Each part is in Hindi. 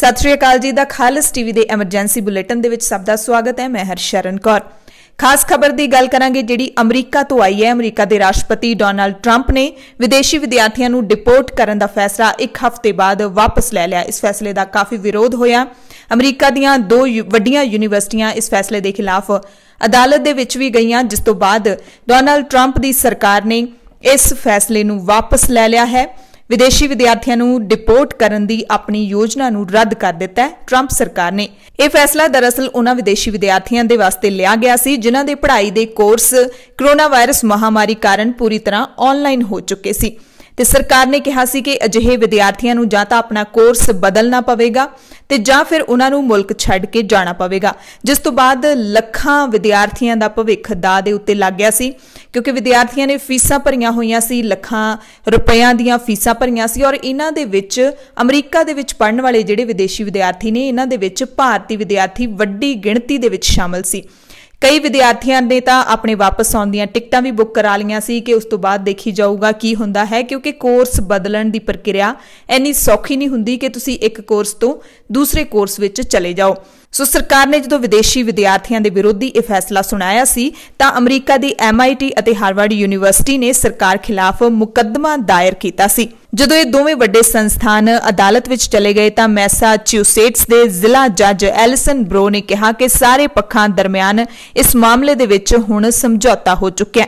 सत श्री अकाल जी। द खालस टीवी के एमरजेंसी बुलेटिन दे विच सब दा स्वागत है। मैं हरशरण कौर। खास खबर की गल करांगे जिहड़ी अमरीका तो आई है। अमरीका के राष्ट्रपति डोनाल्ड ट्रंप ने विदेशी विद्यार्थियों नूं डिपोर्ट करन दा फैसला एक हफ्ते बाद वापस ले लिया। इस फैसले का काफ़ी विरोध होया। अमरीका दीयां दो वड्डियां यूनीवर्सिटियां इस फैसले के खिलाफ अदालत दे विच भी गईयां, जिस तो बाद डोनाल्ड ट्रंप की सरकार ने इस फैसले नूं वापस ले लिया है। विदेशी विद्यार्थियों नूं डिपोर्ट करन दी अपनी योजना नूं रद्द कर दिता है ट्रंप सरकार ने। यह फैसला दरअसल उन्हां विदेशी विद्यार्थियों दे वास्ते लिया गया सी जिन्हां दे पढ़ाई दे कोर्स कोरोना वायरस महामारी कारण पूरी तरह ऑनलाइन हो चुके सी ते सरकार ने कहा सी कि अजिहे विद्यार्थियों नूं जां तां अपना कोर्स बदलना पवेगा ते जां फिर उन्हां नूं मुल्क छड्ड के जाना पवेगा, जिस तो बाद लखां विद्यार्थियों दा भविख दाव दे उत्ते लग गया सी क्योंकि विद्यार्थियों ने फीसां भरियां होईयां सी, लखां रुपयां दीयां फीसां भरियां सी और इन्हां दे विच अमरीका दे विच पढ़न वाले जिहड़े विदेशी विद्यार्थी ने इन्हां दे विच भारती विद्यार्थी वड्डी गिणती दे विच शामल सी। कई विद्यार्थियों ने तो अपने वापस आउण दीयां टिकटां भी बुक करा लईयां सी कि उस तो बाद देखी जाऊगा की हुंदा है क्योंकि कोर्स बदलण दी प्रक्रिया इन्नी सौखी नहीं हुंदी कि तुसीं एक कोर्स तो दूसरे कोर्स विच चले जाओ। सो सरकार ने जो विदेशी विद्यार्थियों के विरोधी यह फैसला सुनाया सी तां अमरीका की MIT और हार्वर्ड यूनीवर्सिटी ने सरकार खिलाफ मुकदमा दायर किया सी। जो ये दोवें वड्डे संस्थान अदालत विच चले गए तो मैसाचुसेट्स के जिला जज एलिसन ब्रो ने कहा कि सारे पक्षां दरमियान इस मामले दे विच हुण समझौता हो चुका है।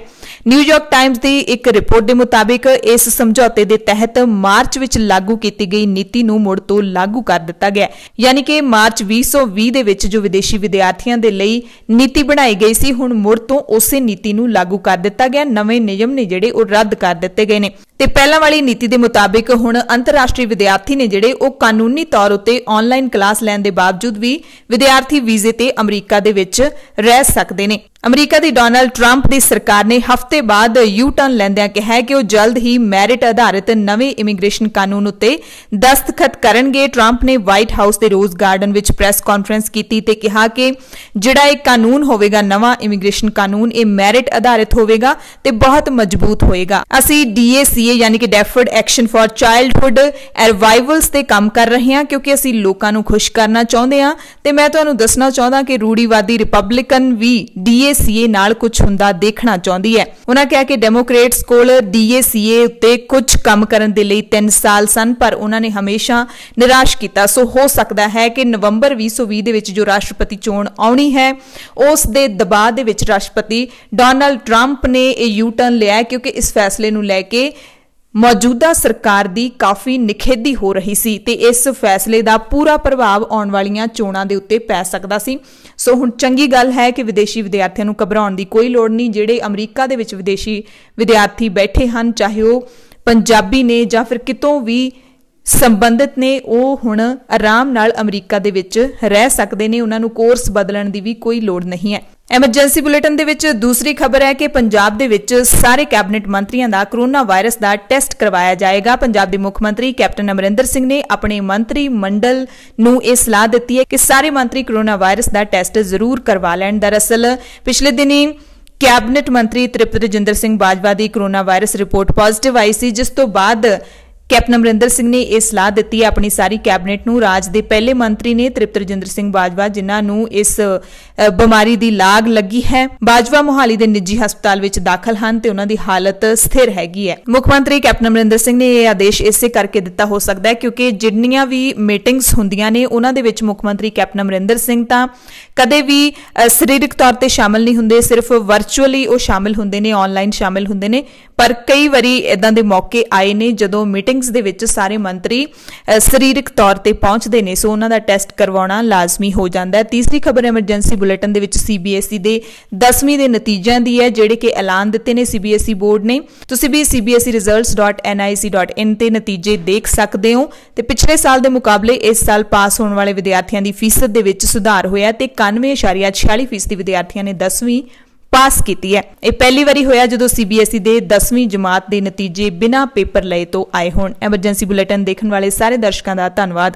न्यूयॉर्क टाइम्स की एक रिपोर्ट के मुताबिक इस समझौते के तहत मार्च विच लागू की गई नीति नूं मुड़ तो लागू कर दिता गया, यानी कि मार्च 2020 दे विच जो विदेशी विद्यार्थियों के लिए नीति बनाई गई सी हुण मुड़ तो उस नीति नूं लागू कर दिता गया। नवे नियम ने जिहड़े उह रद्द कर दिते गए ने ते पहला वाली नीति के मुताबिक हुण अंतरराष्ट्रीय विद्यार्थी ने जिहड़े उह कानूनी तौर उत्ते ऑनलाइन क्लास लैण दे बावजूद भी विद्यार्थी वीजे ते अमरीका दे विच रह सकदे ने। अमरीका की डोनाल्ड ट्रंप की सरकार ने हफ्ते बाद यू टर्न लैंदियां कहा है कि वह जल्द ही मैरिट आधारित नवे इमीग्रेशन कानून उत्ते दस्तखत करनगे। ट्रंप ने वाइट हाउस के रोज गार्डन विच प्रैस कॉन्फ्रेंस की ते कहा कि जिहड़ा एक कानून होवेगा नवा इमीग्रेशन कानून यह मैरिट आधारित होवेगा ते बहुत मजबूत होएगा। असी DACA यानी कि deferred action for childhood arrivals ते काम कर रहे हैं क्योंकि असी लोकां नूं खुश करना चाहुंदे हां ते मैं तुहानूं दसना चाहुंदा कि रूढ़ीवादी रिपब्लिकन भी DACA नाल कुछ हुंदा देखना चाहुंदी है। उन्हां कहा कि डेमोक्रेट्स कोल DACA उत्ते कुछ काम करन दे लई 3 साल सन पर उन्हां ने हमेशा निराश कीता। सो हो सकदा है कि नवंबर 2020 दे विच जो राष्ट्रपति चोण आउणी है उस दे दबाव दे विच राष्ट्रपति डोनाल्ड ट्रंप ने यह यू टर्न लिया क्योंकि इस फैसले नूं लै के मौजूदा सरकार की काफ़ी निखेधी हो रही सी ते इस फैसले का पूरा प्रभाव आने वाली चोणों के उत्ते पै सकदा सी। सो हुण चंगी गल है कि विदेशी विद्यार्थियों नूं घबराउण की कोई लोड़ नहीं। जिहड़े अमरीका दे विच विदेशी विद्यार्थी बैठे हैं चाहे वो पंजाबी ने जां फिर कितों भी संबंधित ने वो हुण आराम नाल अमरीका दे विच रह सकदे ने। उन्हां नूं कोर्स बदलण की भी कोई लोड़ नहीं है। एमरजेंसी बुलेटिन दे विच दूसरी खबर है कि पंजाब दे विच सारे कैबिनेट मंत्रियों का कोरोना वायरस का टैसट करवाया जाएगा। पंजाब के मुख्यमंत्री कैप्टन अमरिंदर सिंह ने अपने मंत्रीमंडल नूं यह सलाह दी है कि सारे मंत्री कोरोना वायरस का टैसट जरूर करवा लैण। दरअसल पिछले दिन ही कैबिनेट मंत्री तृप्त राजिंदर सिंह बाजवा की कोरोना वायरस रिपोर्ट पॉजिटिव आई सी, जिस तो बाद कैप्टन अमरिंदर सिंह ने यह सलाह दी अपनी सारी कैबिनेट नूं। राज दे पहले मंत्री ने तृप्त राजिंदर सिंह बाजवा जिन्हां नूं इस बीमारी की लाग लगी है। बाजवा मोहाली के निजी हस्पताल विच दाखल हन ते उन्हां दी हालत स्थिर हैगी है। मुख्यमंत्री कैप्टन अमरिंदर सिंह ने यह आदेश इसे करके दिता हो सकता है क्योंकि जिन्नियां भी मीटिंग्स हुंदियां ने उन्हां दे विच मुख्यमंत्री कैप्टन अमरिंदर सिंह तां कदे भी सरीरक तौर पर शामिल नहीं हुंदे, सिर्फ वर्चुअली वो शामिल हुंदे ने, ऑनलाइन शामिल हुंदे ने। पर कई वारी इदां दे मौके आए ने जदों मीटिंग्स दे विच सारे मंत्री सरीरक तौर पर पहुंचते हैं, सो उन्हां दा टैसट करवाना लाजमी हो जाता है। तीसरी खबर एमरजेंसी बुलेटिन दे विच CBSE के 10वीं के नतीजों की है जिहड़े कि ऐलान दिते ने CBSE बोर्ड ने। तुसीं भी cbseresults.nic.in ते नतीजे देख सकते हो। तो पिछले साल के मुकाबले इस साल पास होने वाले विद्यार्थियों की फीसद के विच सुधार होया ते 91.46% विद्यार्थियों ने 10वीं पास की है। यह पहली बारी होया जो CBSE के 10वीं जमात के नतीजे बिना पेपर लए तो आए होण। एमरजेंसी बुलेटिन देखने वाले सारे दर्शकों का धन्यवाद।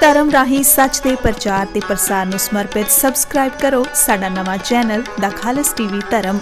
धर्म राही सच के प्रचार के प्रसार में समर्पित सबसक्राइब करो साडा नवा चैनल द खालस TV धर्म।